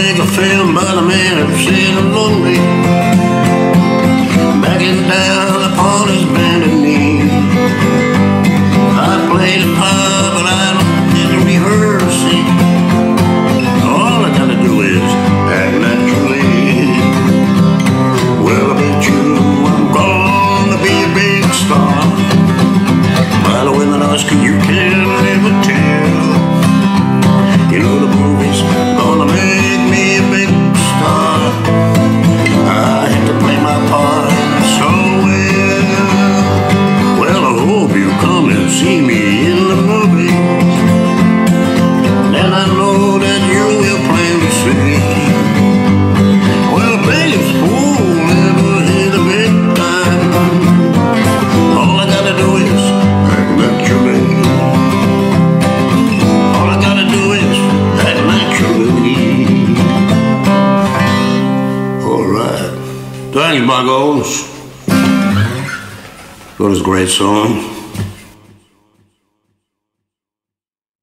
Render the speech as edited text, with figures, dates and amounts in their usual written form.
big I feel, but man, I'm sitting lonely. Backing down upon his bended knee. I played a part, but I don't get to rehearse it. All I gotta do is act naturally. Well, I bet you I'm gonna be a big star. By the way, that Oscar, you can't ever tell. You know the movie's gonna make me a big star. I had to play my part so well. Well, I hope you come and see me in the movie. Then I know that you will play me sweet. Well, Vegas fool never hit a big time. All I gotta do is act naturally. All I gotta do is act naturally. Alright. Thanks, Buggles. That was a great song.